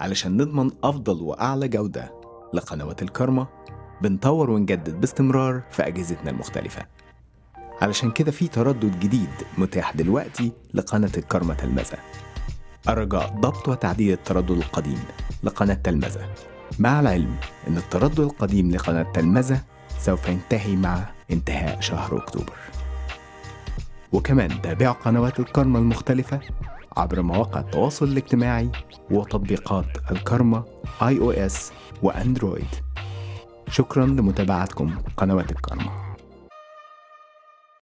علشان نضمن أفضل وأعلى جودة لقنوات الكرمة. بنطور ونجدد باستمرار في أجهزتنا المختلفة، علشان كده في تردد جديد متاح دلوقتي لقناة الكرمة تلمذة. أرجاء ضبط وتعديل التردد القديم لقناة تلمذة، مع العلم أن التردد القديم لقناة تلمذة سوف ينتهي مع انتهاء شهر أكتوبر. وكمان تابعوا قنوات الكرمة المختلفة عبر مواقع التواصل الاجتماعي وتطبيقات الكرمة iOS وأندرويد. شكراً لمتابعتكم قنوات الكرمة.